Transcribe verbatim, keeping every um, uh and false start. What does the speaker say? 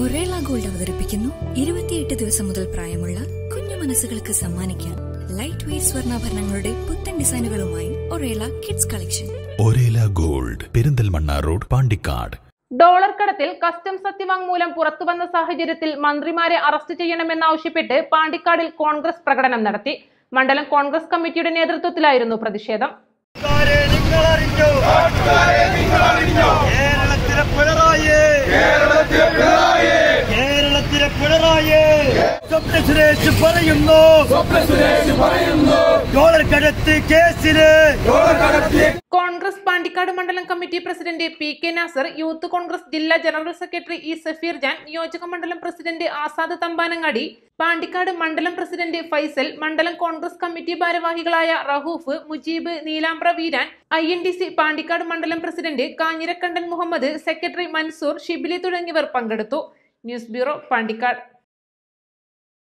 Orella Gold അവതരിപ്പിക്കുന്നു ഇരുപത്തിയെട്ട് ദിവസം മുതൽ പ്രായമുള്ള കുഞ്ഞു മനസ്സുകൾക്ക് സമ്മാനിക്കാൻ ലൈറ്റ് വെയ്റ്റ് സ്വർണ്ണാഭരണങ്ങളുടെ പുത്തൻ ഡിസൈനുകളുമായി Orela kids collection. Orela gold, Perinthalmanna road, Pandikkad. Dollar കടത്തിൽ കസ്റ്റംസ് സത്യവാങ്മൂലം പുറത്തുവന്ന സാഹചര്യത്തിൽ മന്ത്രിമാരെ അറസ്റ്റ് ചെയ്യണമെന്നാവശ്യപ്പെട്ട് പാണ്ടിക്കാടിൽ കോൺഗ്രസ് പ്രകടനം നടത്തി. മണ്ഡലം കോൺഗ്രസ് കമ്മിറ്റിയുടെ നേതൃത്വത്തിലായിരുന്നു പ്രതിഷേധം. കോൺഗ്രസ് പാണ്ടിക്കാട് മണ്ഡലം committee president P K Nasar, youth Congress ജില്ലാ ജനറൽ സെക്രട്ടറി ഇ സെഫീർജാൻ, നിയോജക മണ്ഡലം പ്രസിഡന്റ് ആസാദതമ്പാനങ്ങാടി, പാണ്ടിക്കാട് മണ്ഡലം പ്രസിഡന്റ് ഫൈസൽ, മണ്ഡലം കോൺഗ്രസ് കമ്മിറ്റി ഭാരവാഹികളായ Rahoof, Mujeeb, Neelambra Veeran, I N D C Pandikkad മണ്ഡലം പ്രസിഡന്റ് കാഞ്ഞിരക്കണ്ടൻ മുഹമ്മദ്, സെക്രട്ടറി മൻസൂർ, ഷിബ്ലി തുടങ്ങിയവർ പങ്കെടുത്തു. News bureau, Pandikkad.